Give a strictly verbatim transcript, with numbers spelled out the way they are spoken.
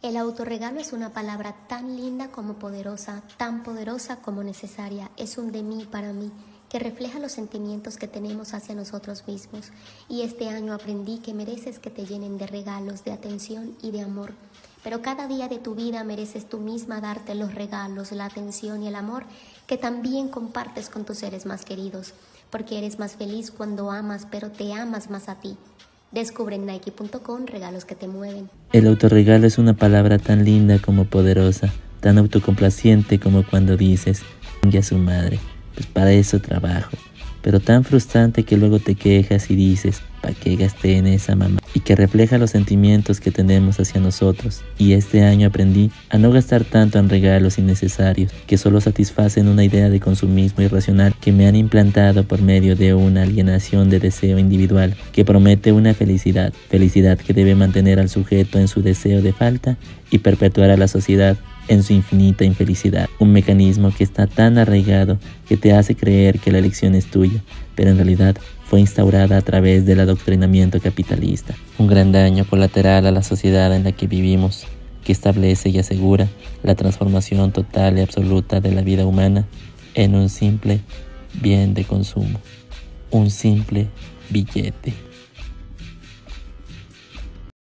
El autorregalo es una palabra tan linda como poderosa, tan poderosa como necesaria. Es un de mí para mí, que refleja los sentimientos que tenemos hacia nosotros mismos. Y este año aprendí que mereces que te llenen de regalos, de atención y de amor. Pero cada día de tu vida mereces tú misma darte los regalos, la atención y el amor que también compartes con tus seres más queridos. Porque eres más feliz cuando amas, pero te amas más a ti. Descubre en Nike punto com regalos que te mueven. El autorregalo es una palabra tan linda como poderosa, tan autocomplaciente como cuando dices, chingue a su madre, pues para eso trabajo. Pero tan frustrante que luego te quejas y dices, ¿para qué gasté en esa mamá? Y que refleja los sentimientos que tenemos hacia nosotros. Y este año aprendí a no gastar tanto en regalos innecesarios, que solo satisfacen una idea de consumismo irracional que me han implantado por medio de una alienación de deseo individual, que promete una felicidad, felicidad que debe mantener al sujeto en su deseo de falta y perpetuar a la sociedad en su infinita infelicidad. Un mecanismo que está tan arraigado que te hace creer que la elección es tuya, pero en realidad fue instaurada a través del adoctrinamiento capitalista. Un gran daño colateral a la sociedad en la que vivimos, que establece y asegura la transformación total y absoluta de la vida humana en un simple bien de consumo, un simple billete.